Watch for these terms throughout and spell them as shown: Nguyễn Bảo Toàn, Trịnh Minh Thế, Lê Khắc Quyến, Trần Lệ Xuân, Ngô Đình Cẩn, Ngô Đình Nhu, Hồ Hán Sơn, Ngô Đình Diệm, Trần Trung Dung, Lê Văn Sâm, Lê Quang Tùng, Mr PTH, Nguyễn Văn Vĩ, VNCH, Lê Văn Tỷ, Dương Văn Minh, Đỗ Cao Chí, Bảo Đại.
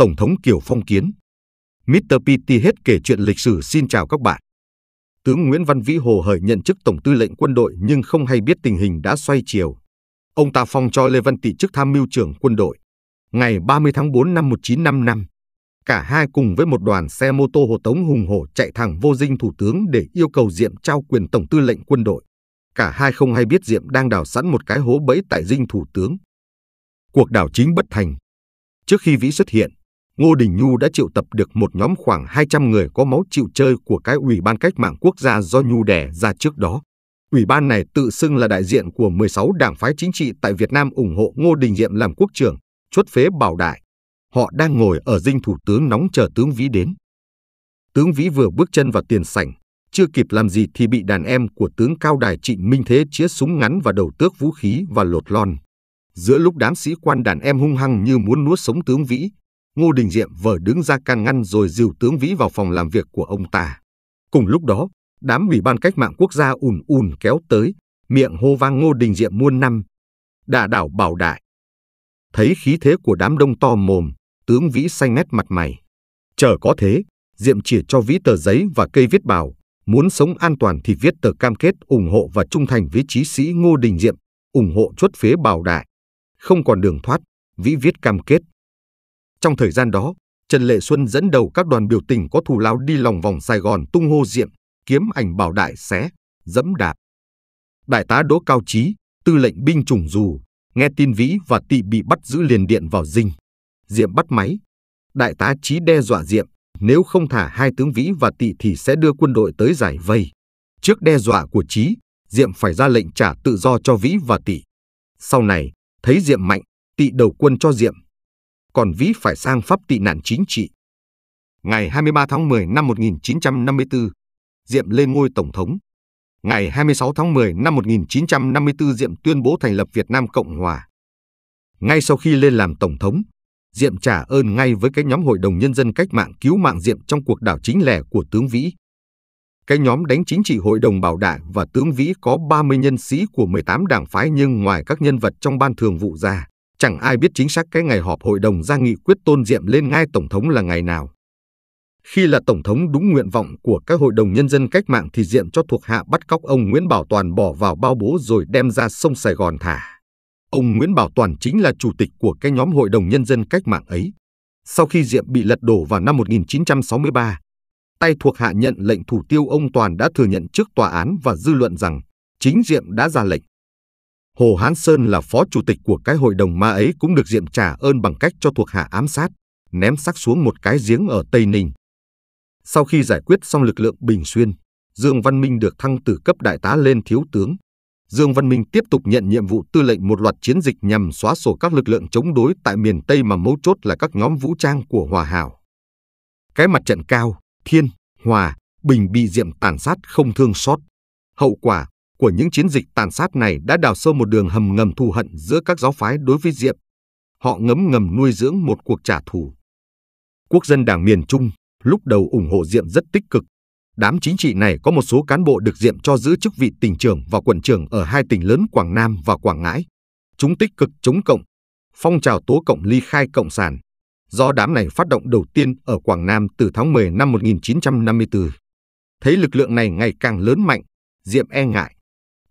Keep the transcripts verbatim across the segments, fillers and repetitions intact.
Tổng thống Kiều Phong Kiến. mít tơ Pity hết kể chuyện lịch sử. Xin chào các bạn. Tướng Nguyễn Văn Vĩ hồ hởi nhận chức Tổng tư lệnh quân đội nhưng không hay biết tình hình đã xoay chiều. Ông ta phong cho Lê Văn Tỷ chức tham mưu trưởng quân đội. Ngày ba mươi tháng tư năm một nghìn chín trăm năm mươi lăm, cả hai cùng với một đoàn xe mô tô hộ tống hùng hổ chạy thẳng vô dinh thủ tướng để yêu cầu Diệm trao quyền Tổng tư lệnh quân đội. Cả hai không hay biết Diệm đang đào sẵn một cái hố bẫy tại dinh thủ tướng. Cuộc đảo chính bất thành. Trước khi Vĩ xuất hiện, Ngô Đình Nhu đã triệu tập được một nhóm khoảng hai trăm người có máu chịu chơi của cái Ủy ban Cách mạng Quốc gia do Nhu đẻ ra trước đó. Ủy ban này tự xưng là đại diện của mười sáu đảng phái chính trị tại Việt Nam ủng hộ Ngô Đình Diệm làm quốc trưởng, chuất phế Bảo Đại. Họ đang ngồi ở dinh thủ tướng nóng chờ tướng Vĩ đến. Tướng Vĩ vừa bước chân vào tiền sảnh, chưa kịp làm gì thì bị đàn em của tướng Cao Đài Trịnh Minh Thế chĩa súng ngắn vào đầu, tước vũ khí và lột lon. Giữa lúc đám sĩ quan đàn em hung hăng như muốn nuốt sống tướng Vĩ, Ngô Đình Diệm vờ đứng ra can ngăn rồi dìu tướng Vĩ vào phòng làm việc của ông ta. Cùng lúc đó, đám Ủy ban Cách mạng Quốc gia ùn ùn kéo tới, miệng hô vang Ngô Đình Diệm muôn năm, đả đảo Bảo Đại. Thấy khí thế của đám đông to mồm, tướng Vĩ xanh nét mặt mày. Chờ có thế, Diệm chỉ cho Vĩ tờ giấy và cây viết bảo, muốn sống an toàn thì viết tờ cam kết ủng hộ và trung thành với chí sĩ Ngô Đình Diệm, ủng hộ chuất phế Bảo Đại. Không còn đường thoát, Vĩ viết cam kết. Trong thời gian đó, Trần Lệ Xuân dẫn đầu các đoàn biểu tình có thù lao đi lòng vòng Sài Gòn tung hô Diệm, kiếm ảnh Bảo Đại xé, dẫm đạp. Đại tá Đỗ Cao Chí, tư lệnh binh chủng dù, nghe tin Vĩ và Tị bị bắt giữ liền điện vào dinh. Diệm bắt máy. Đại tá Chí đe dọa Diệm, nếu không thả hai tướng Vĩ và Tị thì sẽ đưa quân đội tới giải vây. Trước đe dọa của Chí, Diệm phải ra lệnh trả tự do cho Vĩ và Tị. Sau này, thấy Diệm mạnh, Tị đầu quân cho Diệm, còn Vĩ phải sang Pháp tị nạn chính trị. Ngày hai mươi ba tháng mười năm một nghìn chín trăm năm mươi tư, Diệm lên ngôi Tổng thống. Ngày hai mươi sáu tháng mười năm một nghìn chín trăm năm mươi tư, Diệm tuyên bố thành lập Việt Nam Cộng Hòa. Ngay sau khi lên làm Tổng thống, Diệm trả ơn ngay với cái nhóm Hội đồng Nhân dân Cách mạng cứu mạng Diệm trong cuộc đảo chính lẻ của tướng Vĩ. Cái nhóm đánh chính trị Hội đồng Bảo Đại và tướng Vĩ có ba mươi nhân sĩ của mười tám đảng phái, nhưng ngoài các nhân vật trong ban thường vụ ra, chẳng ai biết chính xác cái ngày họp hội đồng ra nghị quyết tôn Diệm lên ngai Tổng thống là ngày nào. Khi là Tổng thống đúng nguyện vọng của các Hội đồng Nhân dân Cách mạng thì Diệm cho thuộc hạ bắt cóc ông Nguyễn Bảo Toàn bỏ vào bao bố rồi đem ra sông Sài Gòn thả. Ông Nguyễn Bảo Toàn chính là chủ tịch của cái nhóm Hội đồng Nhân dân Cách mạng ấy. Sau khi Diệm bị lật đổ vào năm một nghìn chín trăm sáu mươi ba, tay thuộc hạ nhận lệnh thủ tiêu ông Toàn đã thừa nhận trước tòa án và dư luận rằng chính Diệm đã ra lệnh. Hồ Hán Sơn là phó chủ tịch của cái hội đồng ma ấy cũng được Diệm trả ơn bằng cách cho thuộc hạ ám sát, ném xác xuống một cái giếng ở Tây Ninh. Sau khi giải quyết xong lực lượng Bình Xuyên, Dương Văn Minh được thăng từ cấp đại tá lên thiếu tướng. Dương Văn Minh tiếp tục nhận nhiệm vụ tư lệnh một loạt chiến dịch nhằm xóa sổ các lực lượng chống đối tại miền Tây, mà mấu chốt là các nhóm vũ trang của Hòa Hảo. Cái mặt trận Cao, Thiên, Hòa, Bình bị Diệm tàn sát không thương xót. Hậu quả của những chiến dịch tàn sát này đã đào sâu một đường hầm ngầm thù hận giữa các giáo phái đối với Diệm. Họ ngấm ngầm nuôi dưỡng một cuộc trả thù. Quốc dân đảng miền Trung lúc đầu ủng hộ Diệm rất tích cực. Đám chính trị này có một số cán bộ được Diệm cho giữ chức vị tỉnh trưởng và quận trưởng ở hai tỉnh lớn Quảng Nam và Quảng Ngãi. Chúng tích cực chống cộng. Phong trào tố cộng ly khai cộng sản do đám này phát động đầu tiên ở Quảng Nam từ tháng mười năm một nghìn chín trăm năm mươi tư. Thấy lực lượng này ngày càng lớn mạnh, Diệm e ngại.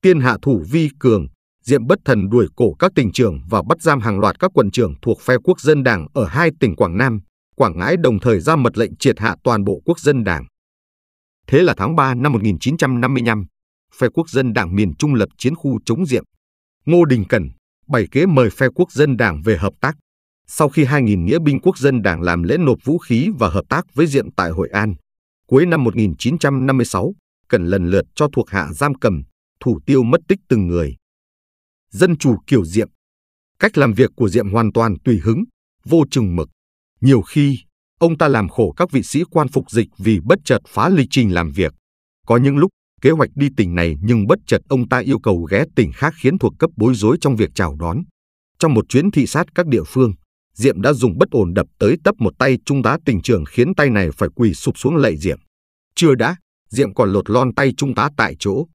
Tiên hạ thủ vi cường, Diệm bất thần đuổi cổ các tỉnh trưởng và bắt giam hàng loạt các quận trưởng thuộc phe Quốc dân đảng ở hai tỉnh Quảng Nam, Quảng Ngãi, đồng thời ra mật lệnh triệt hạ toàn bộ Quốc dân đảng. Thế là tháng ba năm một nghìn chín trăm năm mươi lăm, phe Quốc dân đảng miền Trung lập chiến khu chống Diệm. Ngô Đình Cẩn bày kế mời phe Quốc dân đảng về hợp tác. Sau khi hai nghìn nghĩa binh Quốc dân đảng làm lễ nộp vũ khí và hợp tác với Diệm tại Hội An, cuối năm một nghìn chín trăm năm mươi sáu, Cẩn lần lượt cho thuộc hạ giam cầm, thủ tiêu mất tích từng người. Dân chủ kiểu Diệm. Cách làm việc của Diệm hoàn toàn tùy hứng, vô chừng mực. Nhiều khi, ông ta làm khổ các vị sĩ quan phục dịch vì bất chợt phá lịch trình làm việc. Có những lúc, kế hoạch đi tỉnh này nhưng bất chợt ông ta yêu cầu ghé tỉnh khác khiến thuộc cấp bối rối trong việc chào đón. Trong một chuyến thị sát các địa phương, Diệm đã dùng bất ổn đập tới tấp một tay trung tá tỉnh trưởng khiến tay này phải quỳ sụp xuống lạy Diệm. Chưa đã, Diệm còn lột lon tay trung tá tại chỗ.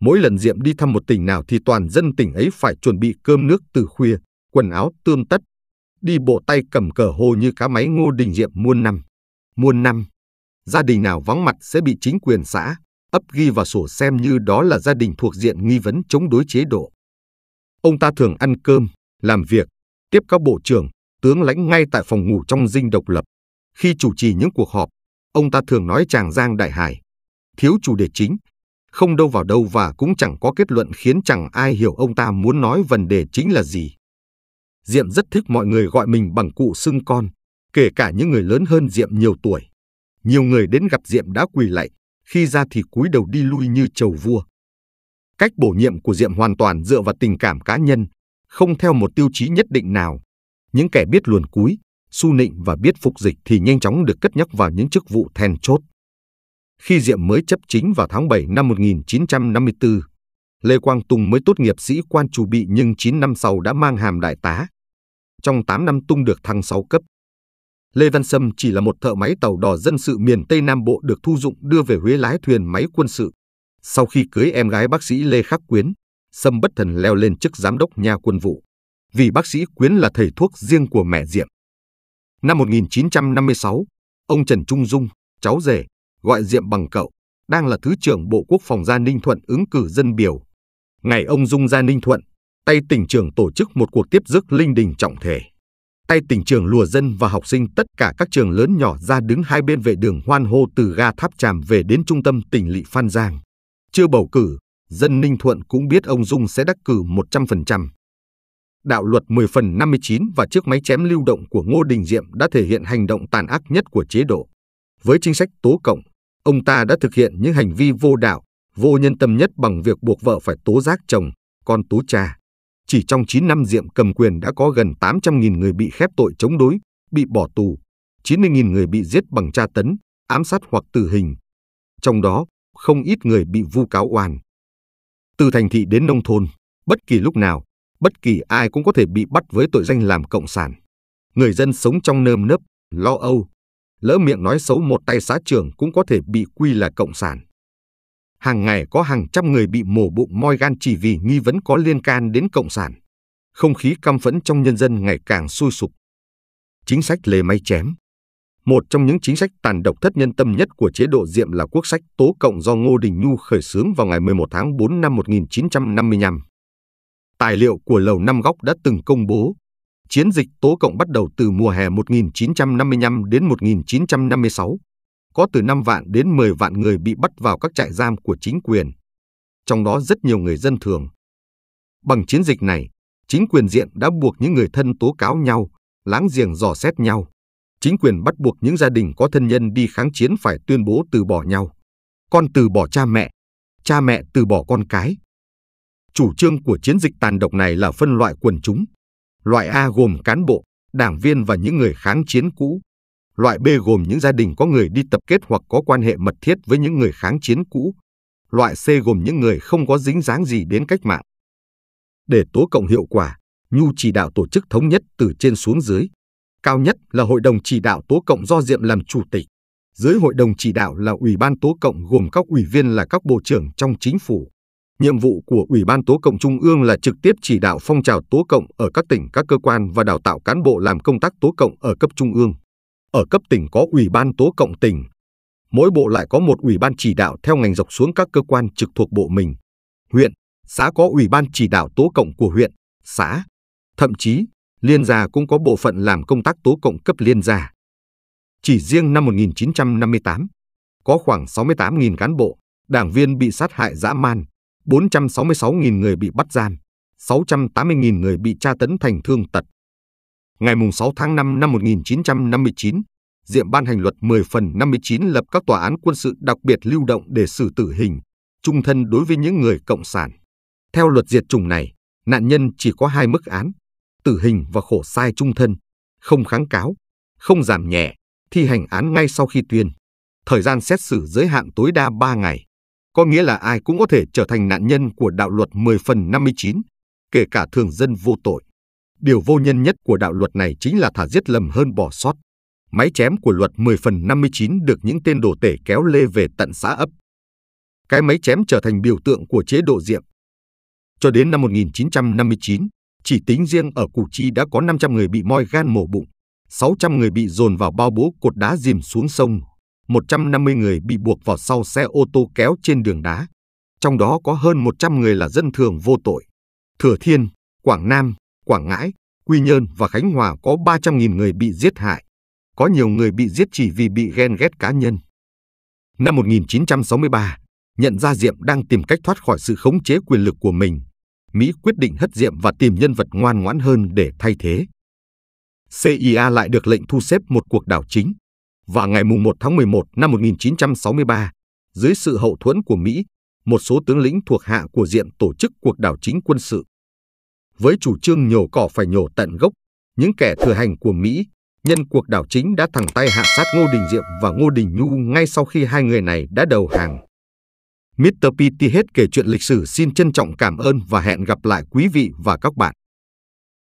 Mỗi lần Diệm đi thăm một tỉnh nào thì toàn dân tỉnh ấy phải chuẩn bị cơm nước từ khuya, quần áo tươm tất. đi bộ tay cầm cờ hô như cá máy Ngô Đình Diệm muôn năm. Muôn năm, gia đình nào vắng mặt sẽ bị chính quyền xã, ấp ghi vào sổ xem như đó là gia đình thuộc diện nghi vấn chống đối chế độ. Ông ta thường ăn cơm, làm việc, tiếp các bộ trưởng, tướng lãnh ngay tại phòng ngủ trong dinh độc lập. Khi chủ trì những cuộc họp, ông ta thường nói tràng giang đại hải, thiếu chủ đề chính, không đâu vào đâu và cũng chẳng có kết luận khiến chẳng ai hiểu ông ta muốn nói vấn đề chính là gì. Diệm rất thích mọi người gọi mình bằng cụ xưng con, kể cả những người lớn hơn Diệm nhiều tuổi. Nhiều người đến gặp Diệm đã quỳ lạy, khi ra thì cúi đầu đi lui như trầu vua. Cách bổ nhiệm của Diệm hoàn toàn dựa vào tình cảm cá nhân, không theo một tiêu chí nhất định nào. Những kẻ biết luồn cúi, xu nịnh và biết phục dịch thì nhanh chóng được cất nhắc vào những chức vụ then chốt. Khi Diệm mới chấp chính vào tháng bảy năm một nghìn chín trăm năm mươi tư, Lê Quang Tùng mới tốt nghiệp sĩ quan chủ bị nhưng chín năm sau đã mang hàm đại tá. Trong tám năm Tùng được thăng sáu cấp. Lê Văn Sâm chỉ là một thợ máy tàu đò dân sự miền Tây Nam Bộ được thu dụng đưa về Huế lái thuyền máy quân sự. Sau khi cưới em gái bác sĩ Lê Khắc Quyến, Sâm bất thần leo lên chức giám đốc nha quân vụ, vì bác sĩ Quyến là thầy thuốc riêng của mẹ Diệm. Năm một nghìn chín trăm năm mươi sáu, ông Trần Trung Dung, cháu rể, gọi Diệm bằng cậu, đang là Thứ trưởng Bộ Quốc phòng ra Ninh Thuận ứng cử dân biểu. Ngày ông Dung ra Ninh Thuận, tay tỉnh trưởng tổ chức một cuộc tiếp rước linh đình trọng thể. Tay tỉnh trưởng lùa dân và học sinh tất cả các trường lớn nhỏ ra đứng hai bên vệ đường hoan hô từ ga Tháp Tràm về đến trung tâm tỉnh lỵ Phan Giang. Chưa bầu cử, dân Ninh Thuận cũng biết ông Dung sẽ đắc cử một trăm phần trăm. Đạo luật mười phần năm mươi chín và chiếc máy chém lưu động của Ngô Đình Diệm đã thể hiện hành động tàn ác nhất của chế độ. Với chính sách tố cộng, ông ta đã thực hiện những hành vi vô đạo, vô nhân tâm nhất bằng việc buộc vợ phải tố giác chồng, con tố cha. Chỉ trong chín năm Diệm cầm quyền đã có gần tám trăm nghìn người bị khép tội chống đối, bị bỏ tù, chín mươi nghìn người bị giết bằng tra tấn, ám sát hoặc tử hình. Trong đó, không ít người bị vu cáo oan. Từ thành thị đến nông thôn, bất kỳ lúc nào, bất kỳ ai cũng có thể bị bắt với tội danh làm cộng sản. Người dân sống trong nơm nớp, lo âu. Lỡ miệng nói xấu một tay xã trưởng cũng có thể bị quy là cộng sản. Hàng ngày có hàng trăm người bị mổ bụng moi gan chỉ vì nghi vấn có liên can đến cộng sản. Không khí căm phẫn trong nhân dân ngày càng sôi sục. Chính sách lề máy chém, một trong những chính sách tàn độc thất nhân tâm nhất của chế độ Diệm, là quốc sách tố cộng do Ngô Đình Nhu khởi xướng vào ngày mười một tháng tư năm một nghìn chín trăm năm mươi lăm. Tài liệu của Lầu Năm Góc đã từng công bố, chiến dịch tố cộng bắt đầu từ mùa hè một nghìn chín trăm năm mươi lăm đến một nghìn chín trăm năm mươi sáu. Có từ năm vạn đến mười vạn người bị bắt vào các trại giam của chính quyền, trong đó rất nhiều người dân thường. Bằng chiến dịch này, chính quyền Diệm đã buộc những người thân tố cáo nhau, láng giềng dò xét nhau. Chính quyền bắt buộc những gia đình có thân nhân đi kháng chiến phải tuyên bố từ bỏ nhau. Con từ bỏ cha mẹ, cha mẹ từ bỏ con cái. Chủ trương của chiến dịch tàn độc này là phân loại quần chúng. Loại A gồm cán bộ, đảng viên và những người kháng chiến cũ. Loại B gồm những gia đình có người đi tập kết hoặc có quan hệ mật thiết với những người kháng chiến cũ. Loại C gồm những người không có dính dáng gì đến cách mạng. Để tố cộng hiệu quả, Nhu chỉ đạo tổ chức thống nhất từ trên xuống dưới. Cao nhất là Hội đồng chỉ đạo tố cộng do Diệm làm chủ tịch. Dưới Hội đồng chỉ đạo là Ủy ban tố cộng gồm các ủy viên là các bộ trưởng trong chính phủ. Nhiệm vụ của Ủy ban tố cộng Trung ương là trực tiếp chỉ đạo phong trào tố cộng ở các tỉnh, các cơ quan và đào tạo cán bộ làm công tác tố cộng ở cấp trung ương. Ở cấp tỉnh có Ủy ban tố cộng tỉnh. Mỗi bộ lại có một ủy ban chỉ đạo theo ngành dọc xuống các cơ quan trực thuộc bộ mình. Huyện, xã có Ủy ban chỉ đạo tố cộng của huyện, xã. Thậm chí, liên gia cũng có bộ phận làm công tác tố cộng cấp liên gia. Chỉ riêng năm một nghìn chín trăm năm mươi tám, có khoảng sáu mươi tám nghìn cán bộ, đảng viên bị sát hại dã man, bốn trăm sáu mươi sáu nghìn người bị bắt giam, sáu trăm tám mươi nghìn người bị tra tấn thành thương tật. Ngày sáu tháng năm năm một nghìn chín trăm năm mươi chín, Diệm ban hành luật mười phần năm mươi chín lập các tòa án quân sự đặc biệt lưu động để xử tử hình, chung thân đối với những người cộng sản. Theo luật diệt chủng này, nạn nhân chỉ có hai mức án, tử hình và khổ sai chung thân, không kháng cáo, không giảm nhẹ, thi hành án ngay sau khi tuyên. Thời gian xét xử giới hạn tối đa ba ngày, có nghĩa là ai cũng có thể trở thành nạn nhân của đạo luật mười phần năm mươi chín, kể cả thường dân vô tội. Điều vô nhân nhất của đạo luật này chính là thà giết lầm hơn bỏ sót. Máy chém của luật mười phần năm mươi chín được những tên đồ tể kéo lê về tận xã ấp. Cái máy chém trở thành biểu tượng của chế độ Diệm. Cho đến năm một nghìn chín trăm năm mươi chín, Chỉ tính riêng ở Củ Chi đã có năm trăm người bị moi gan mổ bụng, sáu trăm người bị dồn vào bao bố cột đá dìm xuống sông, một trăm năm mươi người bị buộc vào sau xe ô tô kéo trên đường đá. Trong đó có hơn một trăm người là dân thường vô tội. Thừa Thiên, Quảng Nam, Quảng Ngãi, Quy Nhơn và Khánh Hòa có ba trăm nghìn người bị giết hại. Có nhiều người bị giết chỉ vì bị ghen ghét cá nhân. Năm một nghìn chín trăm sáu mươi ba, nhận ra Diệm đang tìm cách thoát khỏi sự khống chế quyền lực của mình, Mỹ quyết định hất Diệm và tìm nhân vật ngoan ngoãn hơn để thay thế. xê i a lại được lệnh thu xếp một cuộc đảo chính. Và ngày mùng một tháng mười một năm một nghìn chín trăm sáu mươi ba, dưới sự hậu thuẫn của Mỹ, một số tướng lĩnh thuộc hạ của Diệm tổ chức cuộc đảo chính quân sự. Với chủ trương nhổ cỏ phải nhổ tận gốc, những kẻ thừa hành của Mỹ nhân cuộc đảo chính đã thẳng tay hạ sát Ngô Đình Diệm và Ngô Đình Nhu ngay sau khi hai người này đã đầu hàng. mít tơ P T hết kể chuyện lịch sử xin trân trọng cảm ơn và hẹn gặp lại quý vị và các bạn.